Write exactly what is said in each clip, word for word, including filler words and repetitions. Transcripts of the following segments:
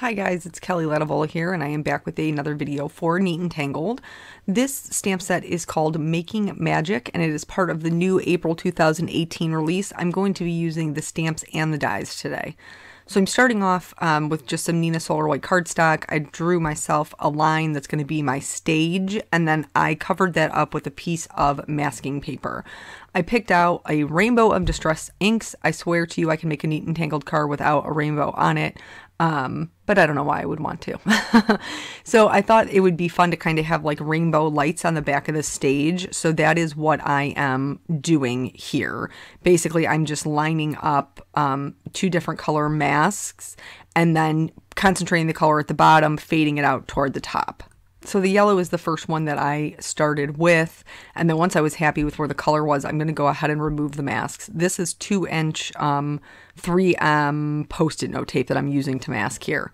Hi guys, it's Kelly Latevola here, and I am back with another video for Neat and Tangled. This stamp set is called Making Magic, and it is part of the new April two thousand eighteen release. I'm going to be using the stamps and the dies today. So I'm starting off um, with just some Neenah Solar White cardstock. I drew myself a line that's going to be my stage, and then I covered that up with a piece of masking paper. I picked out a rainbow of Distress inks. I swear to you I can make a Neat and Tangled card without a rainbow on it. Um, but I don't know why I would want to. So I thought it would be fun to kind of have like rainbow lights on the back of the stage. So that is what I am doing here. Basically, I'm just lining up um, two different color masks and then concentrating the color at the bottom, fading it out toward the top. So the yellow is the first one that I started with, and then once I was happy with where the color was, I'm going to go ahead and remove the masks. This is two inch um, three M Post-it Note Tape that I'm using to mask here.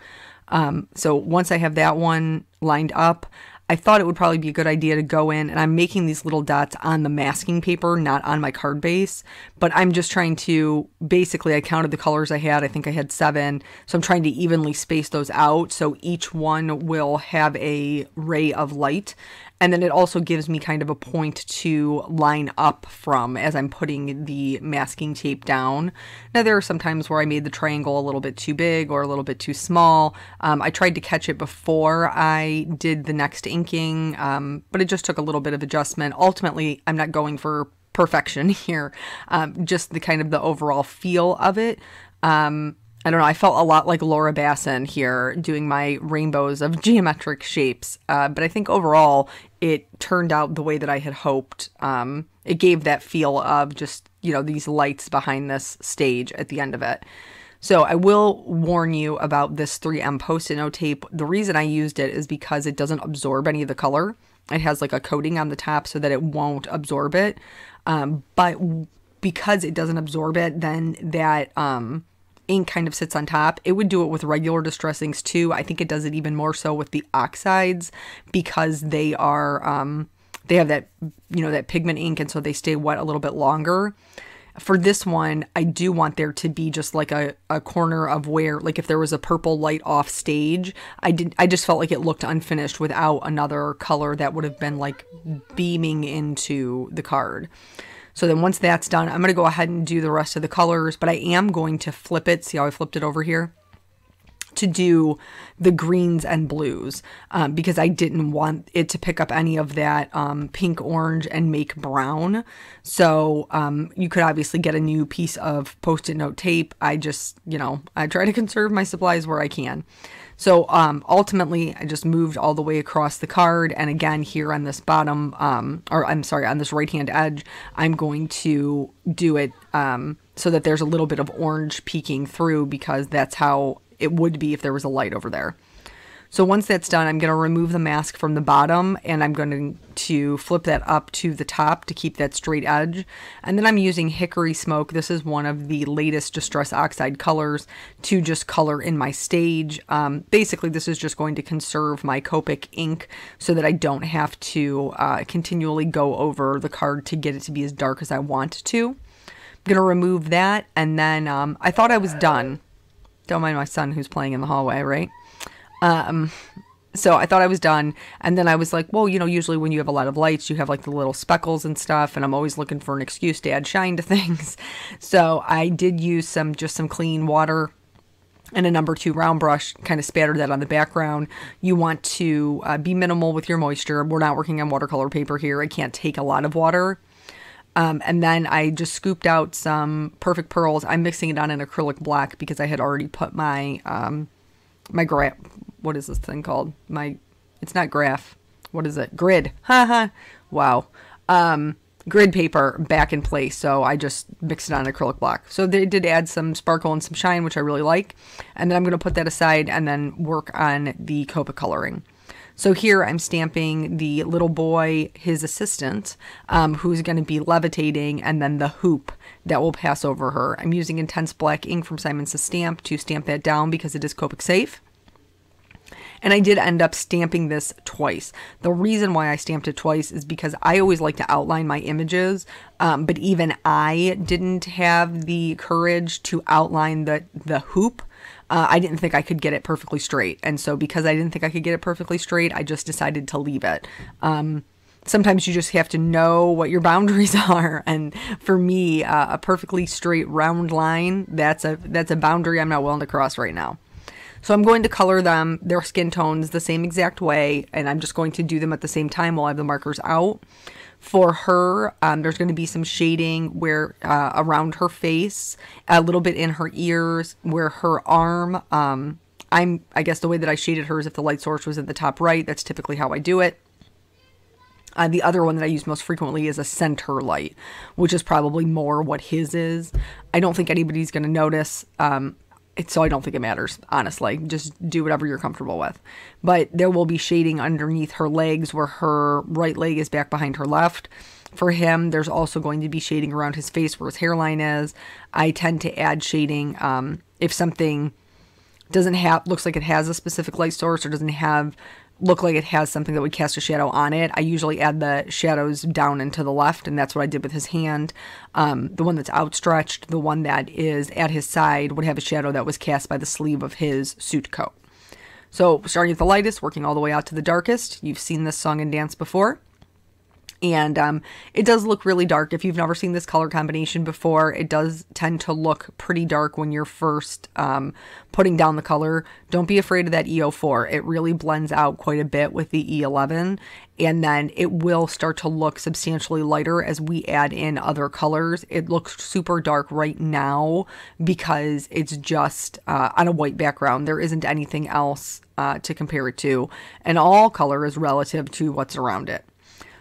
Um, so once I have that one lined up, I thought it would probably be a good idea to go in, and I'm making these little dots on the masking paper, not on my card base, but I'm just trying to, basically I counted the colors I had, I think I had seven, so I'm trying to evenly space those out so each one will have a ray of light, and then it also gives me kind of a point to line up from as I'm putting the masking tape down. Now there are some times where I made the triangle a little bit too big or a little bit too small. Um, I tried to catch it before I did the next inking, um, but it just took a little bit of adjustment. Ultimately, I'm not going for perfection here, um, just the kind of the overall feel of it. Um, I don't know, I felt a lot like Laura Bassin here doing my rainbows of geometric shapes, uh, but I think overall it turned out the way that I had hoped. Um, it gave that feel of just, you know, these lights behind this stage at the end of it. So I will warn you about this three M Post-it Note Tape. The reason I used it is because it doesn't absorb any of the color. It has like a coating on the top so that it won't absorb it, um, but because it doesn't absorb it, then that... Um, ink kind of sits on top. It would do it with regular Distress inks too. I think it does it even more so with the oxides because they are, um, they have that, you know, that pigment ink, and so they stay wet a little bit longer. For this one, I do want there to be just like a, a corner of where, like if there was a purple light off stage, I did, I just felt like it looked unfinished without another color that would have been like beaming into the card. So then once that's done, I'm going to go ahead and do the rest of the colors, but I am going to flip it. See how I flipped it over here? To do the greens and blues um, because I didn't want it to pick up any of that um, pink, orange, and make brown. So um, you could obviously get a new piece of Post-it Note Tape. I just, you know, I try to conserve my supplies where I can. So um, ultimately, I just moved all the way across the card. And again, here on this bottom, um, or I'm sorry, on this right-hand edge, I'm going to do it um, so that there's a little bit of orange peeking through because that's how it would be if there was a light over there. So once that's done, I'm going to remove the mask from the bottom, and I'm going to flip that up to the top to keep that straight edge. And then I'm using Hickory Smoke. This is one of the latest Distress Oxide colors to just color in my stage. Um, basically, this is just going to conserve my Copic ink so that I don't have to uh, continually go over the card to get it to be as dark as I want to. I'm going to remove that, and then um, I thought I was done. Don't mind my son who's playing in the hallway, right? Um, so I thought I was done. And then I was like, well, you know, usually when you have a lot of lights, you have like the little speckles and stuff. And I'm always looking for an excuse to add shine to things. So I did use some, just some clean water and a number two round brush, kind of spattered that on the background. You want to uh, be minimal with your moisture. We're not working on watercolor paper here. It can't take a lot of water. Um, and then I just scooped out some Perfect Pearls. I'm mixing it on an acrylic black because I had already put my, um, my graph, what is this thing called? My, it's not graph. What is it? Grid. Haha. Wow. Um, grid paper back in place. So I just mixed it on an acrylic block. So they did add some sparkle and some shine, which I really like. And then I'm going to put that aside and then work on the Copic coloring. So here I'm stamping the little boy, his assistant, um, who's going to be levitating, and then the hoop that will pass over her. I'm using Intense Black ink from Simon Says Stamp to stamp that down because it is Copic safe. And I did end up stamping this twice. The reason why I stamped it twice is because I always like to outline my images, um, but even I didn't have the courage to outline the, the hoop Uh, I didn't think I could get it perfectly straight. And so because I didn't think I could get it perfectly straight, I just decided to leave it. Um, sometimes you just have to know what your boundaries are. And for me, uh, a perfectly straight round line, that's a, that's a boundary I'm not willing to cross right now. So I'm going to color them, their skin tones, the same exact way, and I'm just going to do them at the same time while I have the markers out. For her, um, there's going to be some shading where uh, around her face, a little bit in her ears, where her arm, um, I'm, I guess the way that I shaded her is if the light source was at the top right, that's typically how I do it. Uh, the other one that I use most frequently is a center light, which is probably more what his is. I don't think anybody's going to notice, um, It's, so I don't think it matters, honestly. Just do whatever you're comfortable with. But there will be shading underneath her legs where her right leg is back behind her left. For him, there's also going to be shading around his face where his hairline is. I tend to add shading um, if something doesn't have, looks like it has a specific light source or doesn't have, look like it has something that would cast a shadow on it. I usually add the shadows down and to the left, and that's what I did with his hand. Um, the one that's outstretched, the one that is at his side, would have a shadow that was cast by the sleeve of his suit coat. So starting at the lightest, working all the way out to the darkest. You've seen this song and dance before. And um, it does look really dark. If you've never seen this color combination before, it does tend to look pretty dark when you're first um, putting down the color. Don't be afraid of that E oh four. It really blends out quite a bit with the E eleven. And then it will start to look substantially lighter as we add in other colors. It looks super dark right now because it's just uh, on a white background. There isn't anything else uh, to compare it to. And all color is relative to what's around it.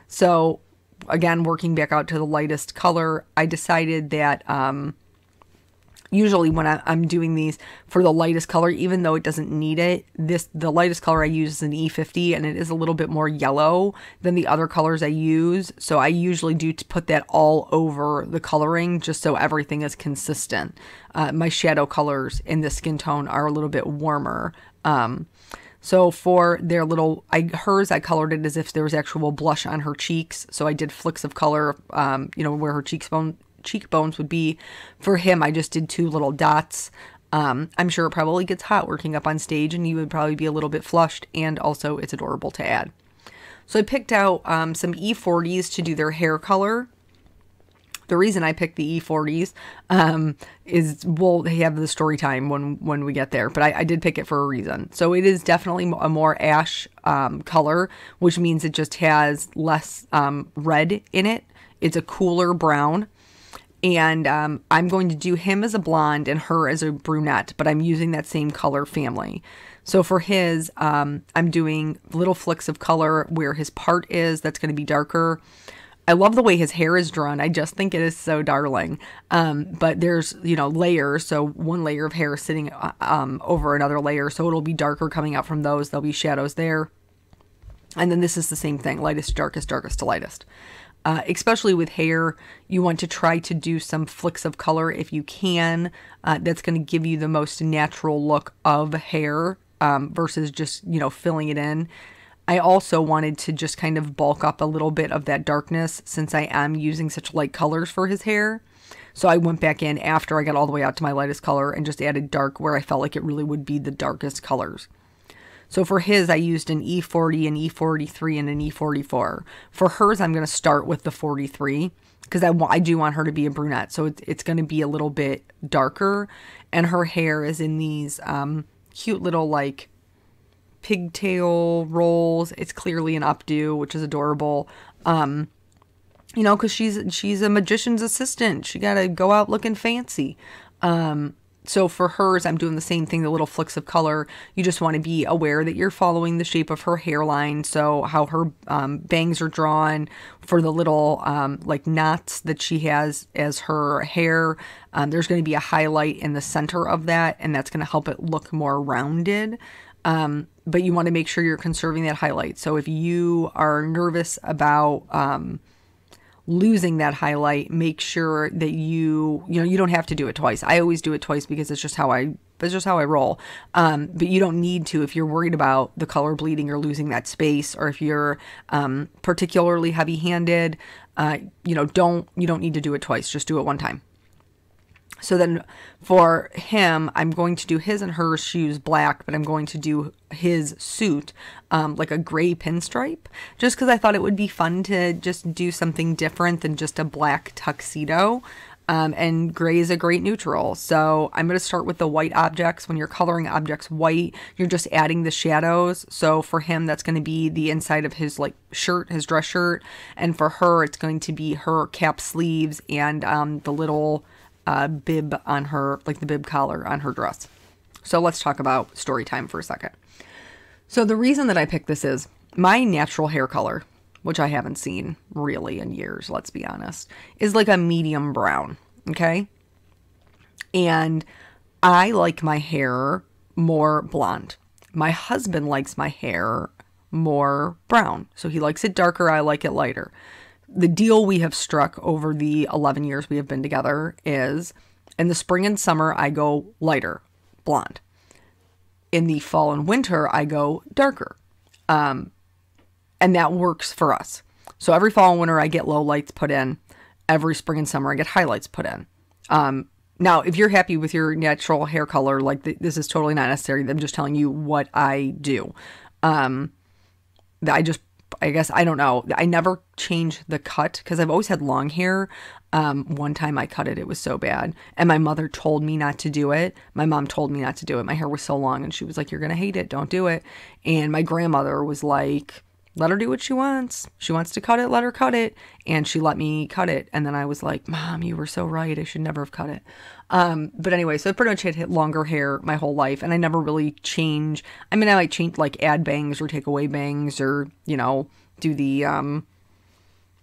So again, working back out to the lightest color, I decided that um, usually when I, I'm doing these for the lightest color, even though it doesn't need it, this the lightest color I use is an E fifty, and it is a little bit more yellow than the other colors I use. So I usually do to put that all over the coloring just so everything is consistent. Uh, my shadow colors in this skin tone are a little bit warmer. Um, So for their little, I, hers, I colored it as if there was actual blush on her cheeks. So I did flicks of color, um, you know, where her cheekbone, cheekbones would be. For him, I just did two little dots. Um, I'm sure it probably gets hot working up on stage and he would probably be a little bit flushed, and also it's adorable to add. So I picked out um, some E forties to do their hair color. The reason I picked the E forties um, is we'll have the story time when, when we get there, but I, I did pick it for a reason. So it is definitely a more ash um, color, which means it just has less um, red in it. It's a cooler brown. And um, I'm going to do him as a blonde and her as a brunette, but I'm using that same color family. So for his, um, I'm doing little flicks of color where his part is. That's going to be darker. I love the way his hair is drawn. I just think it is so darling. Um, but there's, you know, layers. So one layer of hair sitting um, over another layer. So it'll be darker coming out from those. There'll be shadows there. And then this is the same thing. Lightest to darkest, darkest to lightest. Uh, especially with hair, you want to try to do some flicks of color if you can. Uh, that's going to give you the most natural look of hair um, versus just, you know, filling it in. I also wanted to just kind of bulk up a little bit of that darkness since I am using such light colors for his hair. So I went back in after I got all the way out to my lightest color and just added dark where I felt like it really would be the darkest colors. So for his, I used an E forty, an E forty-three, and an E forty-four. For hers, I'm going to start with the forty-three because I, I do want her to be a brunette. So it's, it's going to be a little bit darker. And her hair is in these um, cute little like pigtail rolls. It's clearly an updo, which is adorable. Um, you know, because she's she's a magician's assistant. She gotta go out looking fancy. Um, so for hers, I'm doing the same thing, the little flicks of color. You just want to be aware that you're following the shape of her hairline. So how her um, bangs are drawn for the little um, like knots that she has as her hair. Um, there's going to be a highlight in the center of that, and that's going to help it look more rounded. Um, but you want to make sure you're conserving that highlight. So if you are nervous about um, losing that highlight, make sure that you, you know, you don't have to do it twice. I always do it twice because it's just how I, it's just how I roll. Um, but you don't need to if you're worried about the color bleeding or losing that space, or if you're um, particularly heavy handed, uh, you know, don't, you don't need to do it twice. Just do it one time. So then for him, I'm going to do his and her shoes black, but I'm going to do his suit um, like a gray pinstripe, just because I thought it would be fun to just do something different than just a black tuxedo. Um, and gray is a great neutral. So I'm going to start with the white objects. When you're coloring objects white, you're just adding the shadows. So for him, that's going to be the inside of his like shirt, his dress shirt. And for her, it's going to be her cap sleeves and um, the little uh, bib on her, like the bib collar on her dress. So let's talk about story time for a second. So the reason that I picked this is my natural hair color, which I haven't seen really in years, let's be honest, is like a medium brown, okay? And I like my hair more blonde. My husband likes my hair more brown. So he likes it darker, I like it lighter. The deal we have struck over the eleven years we have been together is in the spring and summer, I go lighter, blonde. In the fall and winter, I go darker. Um, And that works for us. So every fall and winter, I get low lights put in. Every spring and summer, I get highlights put in. Um, now, if you're happy with your natural hair color, like th this is totally not necessary. I'm just telling you what I do. Um, I just, I guess, I don't know. I never change the cut because I've always had long hair. Um, one time I cut it. It was so bad. And my mother told me not to do it. My mom told me not to do it. My hair was so long and she was like, you're going to hate it. Don't do it. And my grandmother was like, let her do what she wants. She wants to cut it, let her cut it. And she let me cut it. And then I was like, Mom, you were so right. I should never have cut it. Um, but anyway, so I pretty much had longer hair my whole life. And I never really change. I mean, I like change, like add bangs or take away bangs or, you know, do the, um,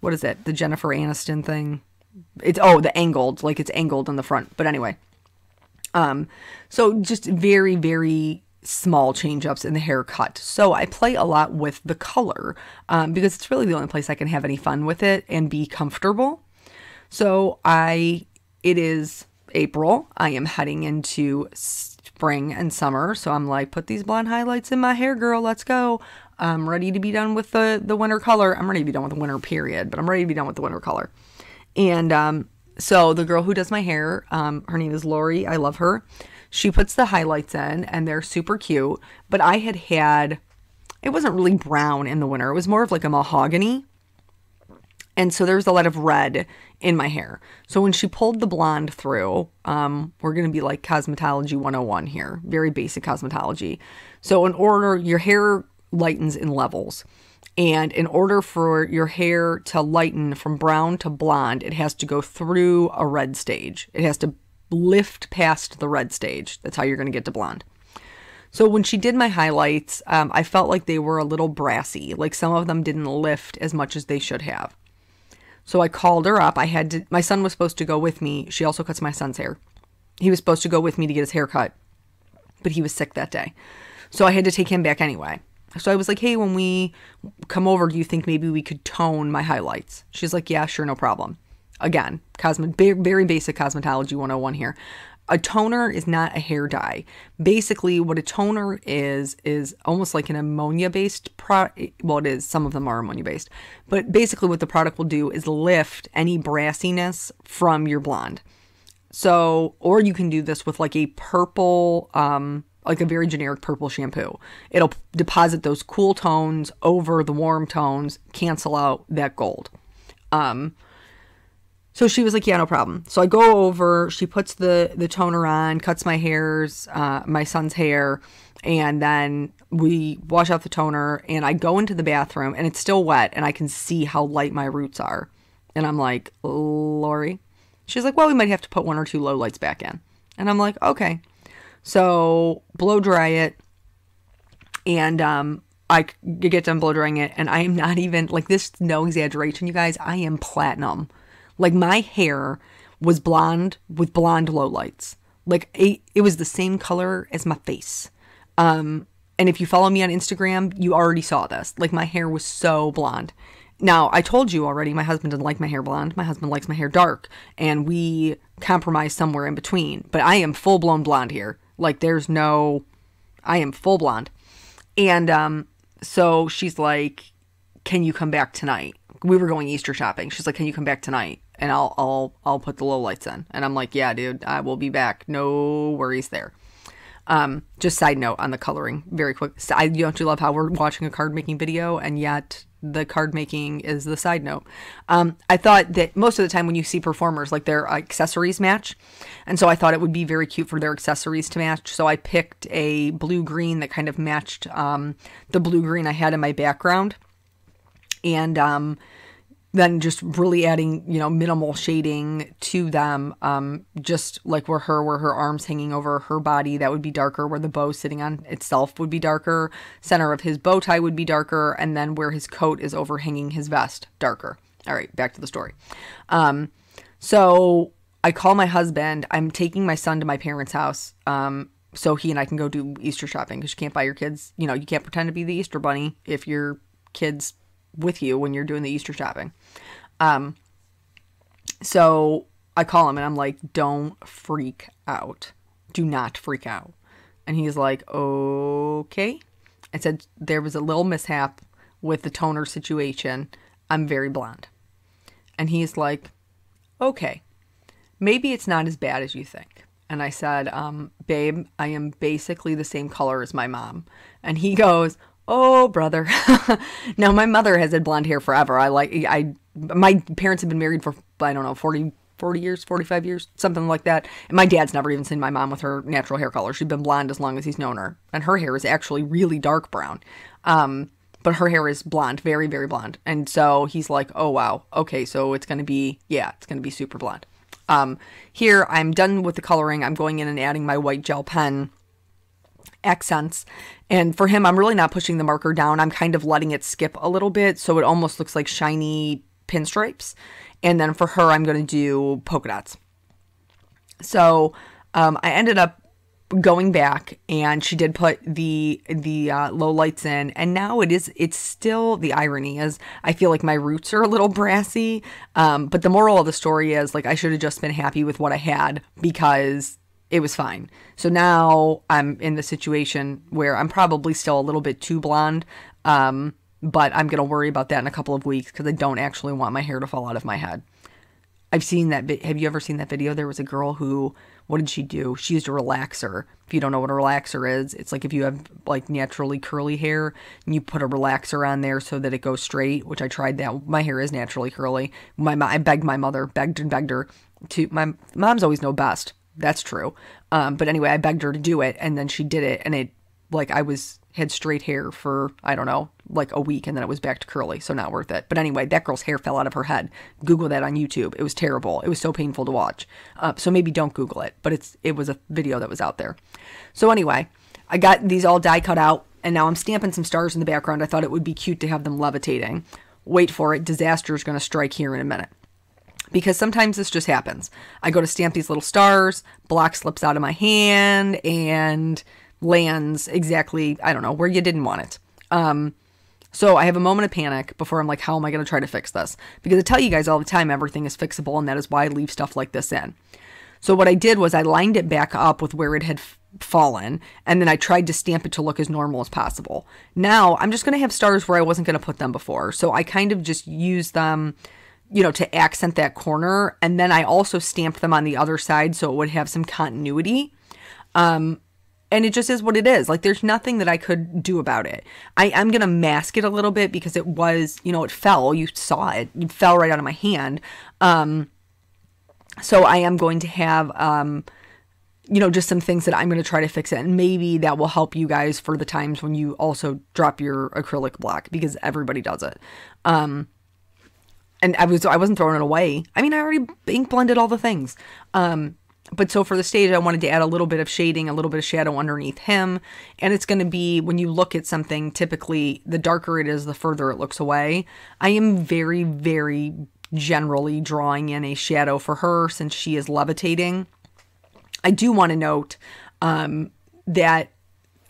what is it? The Jennifer Aniston thing. It's, oh, the angled, like it's angled in the front. But anyway, um, so just very, very small change-ups in the haircut. So I play a lot with the color um, because it's really the only place I can have any fun with it and be comfortable. So I, it is April. I am heading into spring and summer. So I'm like, put these blonde highlights in my hair, girl. Let's go. I'm ready to be done with the, the winter color. I'm ready to be done with the winter period, but I'm ready to be done with the winter color. And um, so the girl who does my hair, um, her name is Lori. I love her. She puts the highlights in and they're super cute, but I had had, it wasn't really brown in the winter. It was more of like a mahogany. And so there was a lot of red in my hair. So when she pulled the blonde through, um, we're going to be like cosmetology one oh one here, very basic cosmetology. So in order, your hair lightens in levels. And in order for your hair to lighten from brown to blonde, it has to go through a red stage. It has to lift past the red stage. That's how you're going to get to blonde. So when she did my highlights, um, I felt like they were a little brassy, like some of them didn't lift as much as they should have. So I called her up. I had to, my son was supposed to go with me. She also cuts my son's hair. He was supposed to go with me to get his hair cut, but he was sick that day. So I had to take him back anyway. So I was like, hey, when we come over, do you think maybe we could tone my highlights? She's like, yeah, sure, no problem. Again, cosme- very basic cosmetology one oh one here. A toner is not a hair dye. Basically, what a toner is, is almost like an ammonia-based product. Well, it is. Some of them are ammonia-based. But basically, what the product will do is lift any brassiness from your blonde. So, or you can do this with like a purple, um, like a very generic purple shampoo. It'll deposit those cool tones over the warm tones, cancel out that gold. Um... So she was like, yeah, no problem. So I go over, she puts the, the toner on, cuts my hairs, uh, my son's hair, and then we wash out the toner, and I go into the bathroom, and it's still wet, and I can see how light my roots are. And I'm like, Lori? She's like, well, we might have to put one or two low lights back in. And I'm like, okay. So blow dry it, and um, I get done blow drying it, and I am not even, like this, no exaggeration, you guys, I am platinum. Like, my hair was blonde with blonde lowlights. Like, it, it was the same color as my face. Um, and if you follow me on Instagram, you already saw this. Like, my hair was so blonde. Now, I told you already, my husband didn't like my hair blonde. My husband likes my hair dark. And we compromise somewhere in between. But I am full-blown blonde here. Like, there's no... I am full blonde. And um, so she's like, can you come back tonight? We were going Easter shopping. She's like, can you come back tonight? and I'll, I'll, I'll put the low lights on. And I'm like, yeah, dude, I will be back. No worries there. Um, just side note on the coloring, very quick. I, don't you love how we're watching a card making video and yet the card making is the side note. Um, I thought that most of the time when you see performers, like their accessories match. And so I thought it would be very cute for their accessories to match. So I picked a blue green that kind of matched, um, the blue green I had in my background. And, um, then just really adding, you know, minimal shading to them. Um, just like where her, where her arm's hanging over her body, that would be darker. Where the bow sitting on itself would be darker. Center of his bow tie would be darker. And then where his coat is overhanging his vest, darker. All right, back to the story. Um, so I call my husband. I'm taking my son to my parents' house. Um, so he and I can go do Easter shopping, because you can't buy your kids, you know, you can't pretend to be the Easter bunny if your kids with you when you're doing the Easter shopping. Um, so I call him and I'm like, don't freak out. Do not freak out. And he's like, okay. I said, there was a little mishap with the toner situation. I'm very blonde. And he's like, okay, maybe it's not as bad as you think. And I said, um, babe, I am basically the same color as my mom. And he goes, oh, brother. Now, my mother has had blonde hair forever. I like, I, my parents have been married for, I don't know, forty, forty years, forty-five years, something like that. And my dad's never even seen my mom with her natural hair color. She's been blonde as long as he's known her. And her hair is actually really dark brown. Um, but her hair is blonde, very, very blonde. And so he's like, oh, wow. Okay. So it's going to be, yeah, it's going to be super blonde. Um, here I'm done with the coloring. I'm going in and adding my white gel pen accents, and for him I'm really not pushing the marker down. I'm kind of letting it skip a little bit so it almost looks like shiny pinstripes. And then for her I'm going to do polka dots. So um, I ended up going back and she did put the the uh, low lights in, and now it is it's still, the irony is I feel like my roots are a little brassy, um, but the moral of the story is, like, I should have just been happy with what I had because it was fine. So now I'm in the situation where I'm probably still a little bit too blonde, um, but I'm going to worry about that in a couple of weeks because I don't actually want my hair to fall out of my head. I've seen that. Have you ever seen that video? There was a girl who, what did she do? She used a relaxer. If you don't know what a relaxer is, it's like if you have like naturally curly hair and you put a relaxer on there so that it goes straight, which I tried that. My hair is naturally curly. My, my I begged my mother, begged and begged her to, my mom's always know best. That's true. Um, but anyway, I begged her to do it, and then she did it, and it, like, I was, had straight hair for, I don't know, like a week, and then it was back to curly, so not worth it. But anyway, that girl's hair fell out of her head. Google that on YouTube. It was terrible. It was so painful to watch. Uh, so maybe don't Google it, but it's, it was a video that was out there. So anyway, I got these all die cut out, and now I'm stamping some stars in the background. I thought it would be cute to have them levitating. Wait for it. Disaster is going to strike here in a minute. Because sometimes this just happens. I go to stamp these little stars, block slips out of my hand, and lands exactly, I don't know, where you didn't want it. Um, so I have a moment of panic before I'm like, how am I going to try to fix this? Because I tell you guys all the time, everything is fixable, and that is why I leave stuff like this in. So what I did was I lined it back up with where it had fallen, and then I tried to stamp it to look as normal as possible. Now, I'm just going to have stars where I wasn't going to put them before. So I kind of just use them, you know, to accent that corner. And then I also stamped them on the other side so it would have some continuity. Um, and it just is what it is. Like, there's nothing that I could do about it. I am going to mask it a little bit because it was, you know, it fell. You saw it. It fell right out of my hand. Um, so I am going to have, um, you know, just some things that I'm going to try to fix it. And maybe that will help you guys for the times when you also drop your acrylic block, because everybody does it. Um, And I, was, I wasn't throwing it away. I mean, I already ink blended all the things. Um, but so for the stage, I wanted to add a little bit of shading, a little bit of shadow underneath him. And it's going to be, when you look at something, typically the darker it is, the further it looks away. I am very, very generally drawing in a shadow for her since she is levitating. I do want to note um, that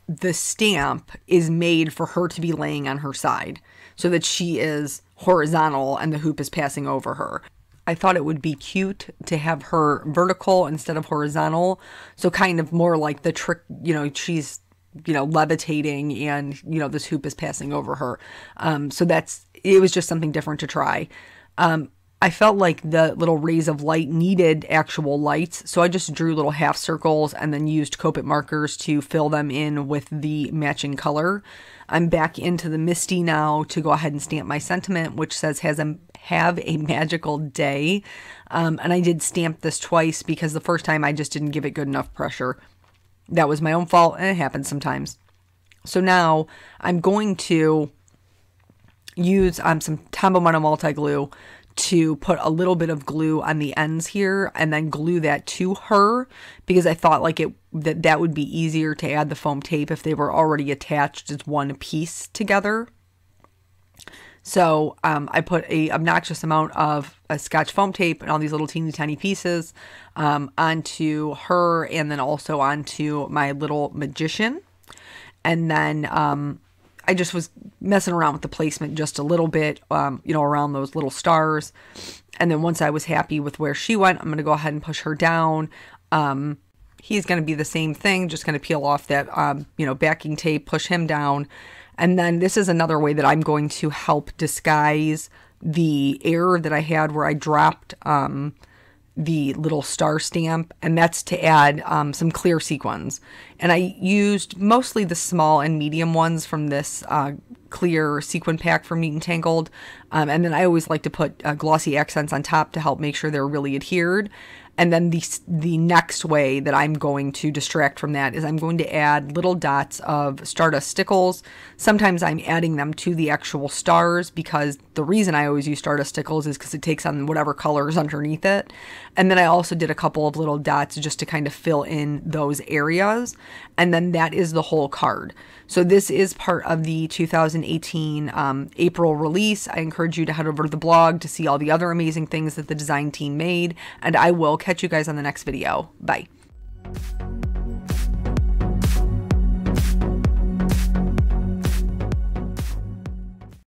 the stamp is made for her to be laying on her side so that she is horizontal and the hoop is passing over her. I thought it would be cute to have her vertical instead of horizontal. So kind of more like the trick, you know, she's, you know, levitating and, you know, this hoop is passing over her. Um, so that's, it was just something different to try. Um, I felt like the little rays of light needed actual lights, so I just drew little half circles and then used Copic markers to fill them in with the matching color. I'm back into the Misti now to go ahead and stamp my sentiment, which says has a, have a magical day. Um, and I did stamp this twice because the first time I just didn't give it good enough pressure. That was my own fault, and it happens sometimes. So now I'm going to use um, some Tombow Mono Multi Glue to put a little bit of glue on the ends here and then glue that to her, because I thought like it that that would be easier to add the foam tape if they were already attached as one piece together. So um, I put a obnoxious amount of a Scotch foam tape and all these little teeny tiny pieces um, onto her and then also onto my little magician. And then um, I just was messing around with the placement just a little bit, um, you know, around those little stars. And then once I was happy with where she went, I'm going to go ahead and push her down. Um, he's going to be the same thing, just going to peel off that, um, you know, backing tape, push him down. And then this is another way that I'm going to help disguise the error that I had where I dropped um, the little star stamp, and that's to add um, some clear sequins. And I used mostly the small and medium ones from this uh, clear sequin pack from Neat and Tangled, um, and then I always like to put uh, glossy accents on top to help make sure they're really adhered. And then the, the next way that I'm going to distract from that is I'm going to add little dots of Stardust Stickles. Sometimes I'm adding them to the actual stars, because the reason I always use Stardust Stickles is because it takes on whatever color is underneath it. And then I also did a couple of little dots just to kind of fill in those areas. And then that is the whole card. So this is part of the two thousand eighteen um, April release. I encourage you to head over to the blog to see all the other amazing things that the design team made. And I will catch you guys on the next video. Bye.